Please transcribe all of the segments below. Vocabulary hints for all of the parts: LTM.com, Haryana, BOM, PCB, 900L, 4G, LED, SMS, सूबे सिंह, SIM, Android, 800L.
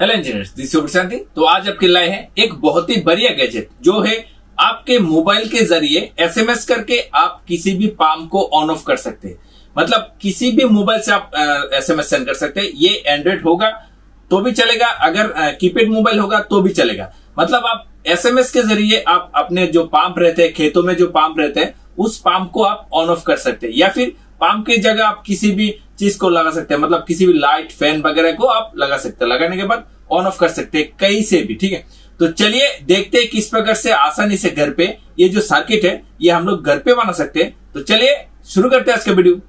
Hello engineers, this is Prashanti. तो आज आपके लाए हैं एक बहुत ही बढ़िया गैजेट जो है आपके मोबाइल के जरिए एसएमएस करके आप किसी भी पाम को ऑन ऑफ कर सकते हैं। मतलब किसी भी मोबाइल से आप एसएमएस सेंड कर सकते हैं। ये एंड्रॉइड होगा तो भी चलेगा, अगर कीपैड मोबाइल होगा तो भी चलेगा। मतलब आप एसएमएस के जरिए आप अपने जो पाम्प रहते हैं, खेतों में जो पाम्प रहते हैं, उस पाम्प को आप ऑन ऑफ कर सकते हैं, या फिर पाम्प की जगह आप किसी भी चीज को लगा सकते हैं। मतलब किसी भी लाइट, फैन वगैरह को आप लगा सकते हैं, लगाने के बाद ऑन ऑफ कर सकते हैं कहीं से भी। ठीक है, तो चलिए देखते हैं किस प्रकार से आसानी से घर पे ये जो सर्किट है ये हम लोग घर पे बना सकते हैं। तो चलिए शुरू करते हैं आज का video.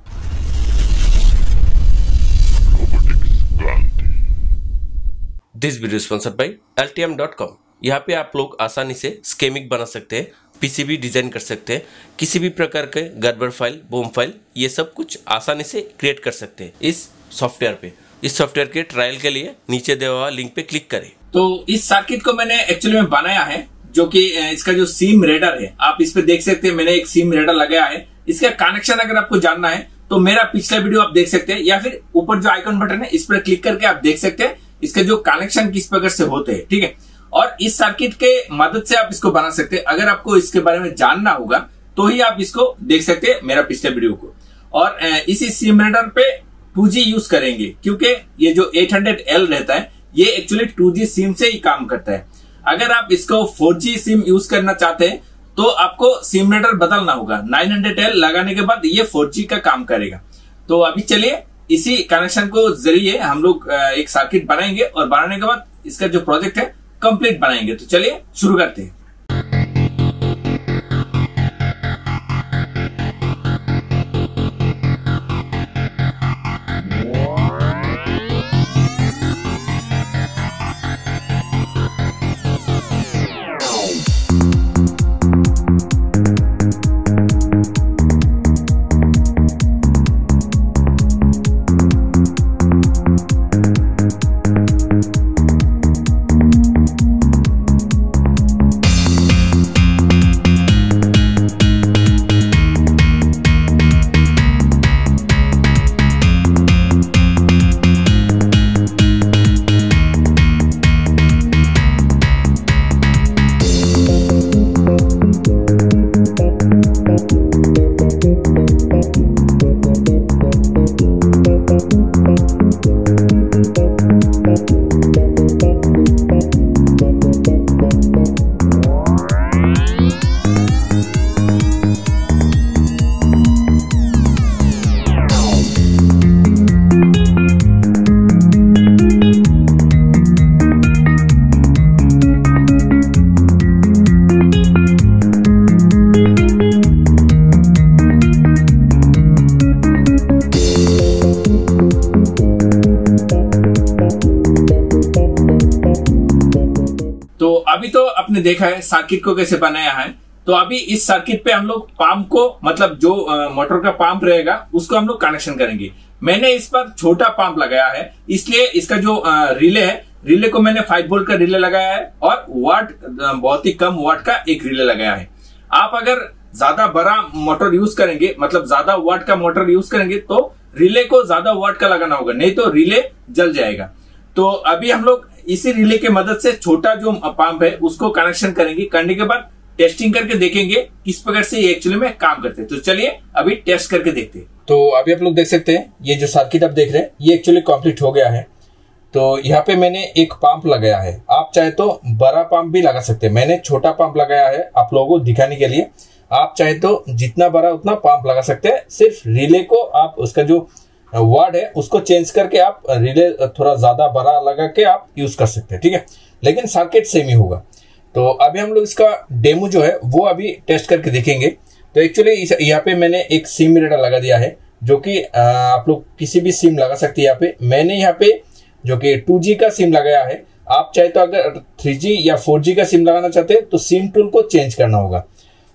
This video sponsored by LTM.com। यहाँ पे आप लोग आसानी से स्केमिंग बना सकते हैं, PCB डिजाइन कर सकते हैं, किसी भी प्रकार के गड़बड़ फाइल, बोम फाइल, ये सब कुछ आसानी से क्रिएट कर सकते हैं इस सॉफ्टवेयर पे। इस सॉफ्टवेयर के ट्रायल के लिए नीचे दिया हुआ लिंक पे क्लिक करें। तो इस सर्किट को मैंने एक्चुअली में बनाया है, जो कि इसका जो सिम रीडर है, आप इस पे देख सकते हैं मैंने एक सिम रीडर लगाया है। इसका कनेक्शन अगर आपको जानना है तो मेरा पिछला वीडियो आप देख सकते हैं, या फिर ऊपर जो आइकन बटन है इस पर क्लिक करके आप देख सकते हैं इसके जो कनेक्शन किस प्रकार से होते हैं। ठीक है, और इस सर्किट के मदद से आप इसको बना सकते हैं। अगर आपको इसके बारे में जानना होगा तो ही आप इसको देख सकते हैं, मेरा पिछले वीडियो को। और इसी सिम रीडर पे 2G यूज करेंगे, क्योंकि ये जो 800L रहता है ये एक्चुअली 2G सिम से ही काम करता है। अगर आप इसको 4G सिम यूज करना चाहते हैं तो आपको सिम रीडर बदलना होगा। 900L लगाने के बाद ये 4G का काम करेगा। तो अभी चलिए इसी कनेक्शन को जरिए हम लोग एक सर्किट बनाएंगे, और बनाने के बाद इसका जो प्रोजेक्ट है कंप्लीट बनाएंगे। तो चलिए शुरू करते हैं। अभी तो आपने देखा है सर्किट को कैसे बनाया है। तो अभी इस सर्किट पे हम लोग पंप को, मतलब जो मोटर का पंप रहेगा उसको हम लोग कनेक्शन करेंगे। मैंने इस पर छोटा पंप लगाया है, इसलिए इसका जो रिले है, रिले को मैंने 5 वोल्ट का रिले लगाया है, और वाट बहुत ही कम वाट का एक रिले लगाया है। आप अगर ज्यादा बड़ा मोटर यूज करेंगे, मतलब ज्यादा वाट का मोटर यूज करेंगे तो रिले को ज्यादा वाट का लगाना होगा, नहीं तो रिले जल जाएगा। तो अभी हम लोग इसी रिले के मदद से छोटा जो पंप है उसको कनेक्शन करेंगे। करने के बाद टेस्टिंग करके देखेंगे किस प्रकार से ये एक्चुअली में काम करते हैं। तो चलिए अभी टेस्ट करके देखते हैं। तो अभी आप लोग देख सकते हैं ये जो सर्किट आप देख रहे हैं ये एक्चुअली कंप्लीट हो गया है। तो यहाँ पे मैंने एक पंप लगाया है, आप चाहे तो बड़ा पंप भी लगा सकते हैं। मैंने छोटा पंप लगाया है आप लोगों को दिखाने के लिए, आप चाहे तो जितना बड़ा उतना पंप लगा सकते हैं। सिर्फ रिले को आप उसका जो वाट है उसको चेंज करके आप रिले थोड़ा ज्यादा बड़ा लगा के आप यूज कर सकते हैं। ठीक है, लेकिन सर्किट सेम ही होगा। तो अभी हम लोग इसका डेमो जो है वो अभी टेस्ट करके देखेंगे। तो एक्चुअली यहाँ पे मैंने एक सिम रीडर लगा दिया है, जो कि आप लोग किसी भी सिम लगा सकते हैं। यहाँ पे मैंने जो कि 2G का सिम लगाया है। आप चाहे तो अगर 3G या 4G का सिम लगाना चाहते हैं तो सिम टूल को चेंज करना होगा।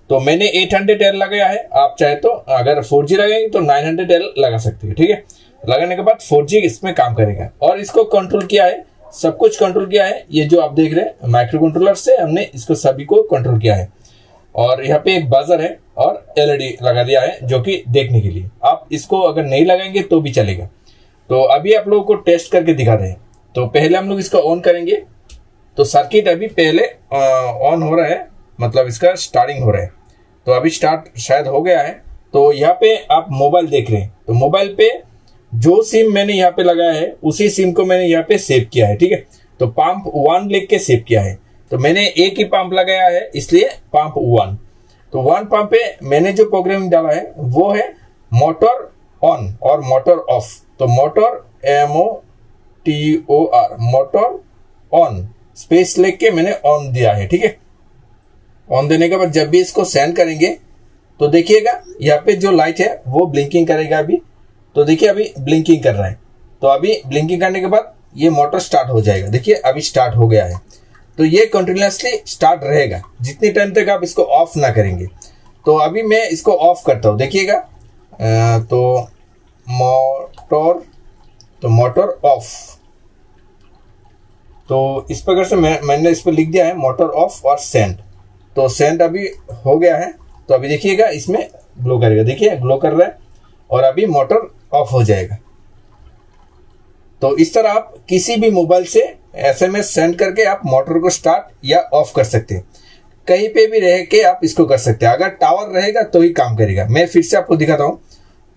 तो मैंने 800L लगाया है, आप चाहे तो अगर 4G लगाएंगे तो 900L लगा सकते हैं। ठीक है, लगाने के बाद 4G इसमें काम करेगा। और इसको कंट्रोल किया है, सब कुछ कंट्रोल किया है। ये जो आप देख रहे हैं माइक्रो कंट्रोलर से हमने इसको सभी को कंट्रोल किया है। और यहाँ पे एक बजर है और LED लगा दिया है, जो कि देखने के लिए। आप इसको अगर नहीं लगाएंगे तो भी चलेगा। तो अभी आप लोगों को टेस्ट करके दिखा रहे हैं। तो पहले हम लोग इसका ऑन करेंगे। तो सर्किट अभी पहले ऑन हो रहा है, मतलब इसका स्टार्टिंग हो रहा है। तो अभी स्टार्ट शायद हो गया है। तो यहाँ पे आप मोबाइल देख रहे हैं, तो मोबाइल पे जो सिम मैंने यहाँ पे लगाया है उसी सिम को मैंने यहाँ पे सेव किया है, ठीक है। तो पंप वन लिख के सेव किया है। तो मैंने एक ही पंप लगाया है इसलिए पंप वन। तो वन पंप पे मैंने जो प्रोग्राम डाला है वो है मोटर ऑन और मोटर ऑफ। तो motor MOTOR motor on space लिख के मैंने ऑन दिया है, ठीक है। ऑन देने के बाद जब भी इसको सेंड करेंगे तो देखिएगा यहाँ पे जो लाइट है वो ब्लिंकिंग करेगा अभी। तो देखिए अभी ब्लिंकिंग कर रहा है। तो अभी ब्लिंकिंग करने के बाद ये मोटर स्टार्ट हो जाएगा। देखिए अभी स्टार्ट हो गया है। तो ये कंटिन्यूसली स्टार्ट रहेगा जितनी टाइम तक आप इसको ऑफ ना करेंगे। तो अभी मैं इसको ऑफ करता हूँ, देखिएगा। तो मोटर ऑफ, तो इस प्रकार से मैंने इस पर लिख दिया है मोटर ऑफ और सेंड। तो सेंड अभी हो गया है। तो अभी देखिएगा इसमें ग्लो करेगा, देखिए ग्लो कर रहा है और अभी मोटर ऑफ हो जाएगा। तो इस तरह आप किसी भी मोबाइल से SMS सेंड करके आप मोटर को स्टार्ट या ऑफ कर सकते हैं। कहीं पे भी रह के आप इसको कर सकते हैं। अगर टावर रहेगा तो ही काम करेगा। मैं फिर से आपको दिखाता हूँ।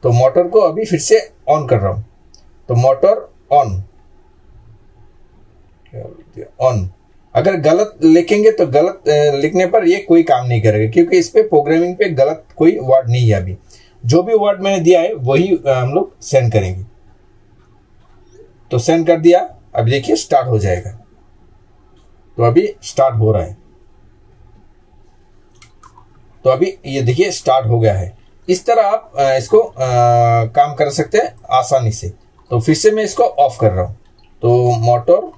तो मोटर को अभी फिर से ऑन कर रहा हूँ। तो मोटर ऑन अगर गलत लिखेंगे तो गलत लिखने पर ये कोई काम नहीं करेगा, क्योंकि इस पे प्रोग्रामिंग पे गलत कोई वर्ड नहीं है। अभी जो भी वर्ड मैंने दिया है वही हम लोग सेंड करेंगे। तो सेंड कर दिया, अब देखिए स्टार्ट हो जाएगा। तो अभी स्टार्ट हो रहा है। तो अभी ये देखिए स्टार्ट हो गया है। इस तरह आप इसको काम कर सकते हैं आसानी से। तो फिर से मैं इसको ऑफ कर रहा हूं। तो मोटर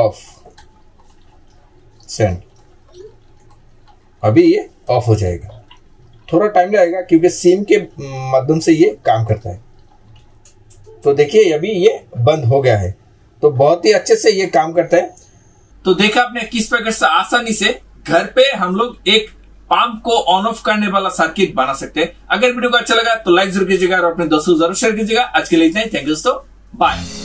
ऑफ सेंड, अभी ये ऑफ हो जाएगा। थोड़ा टाइम लगेगा क्योंकि सिम के माध्यम से ये काम करता है। तो देखिए अभी ये बंद हो गया है। तो बहुत ही अच्छे से ये काम करता है। तो देखा आपने किस प्रकार से आसानी से घर पे हम लोग एक पंप को ऑन ऑफ करने वाला सर्किट बना सकते हैं। अगर वीडियो को अच्छा लगा तो लाइक जरूर कीजिएगा और अपने दोस्तों जरूर शेयर कीजिएगा। आज के लिए इतना ही। थैंक यू दोस्तों, बाय।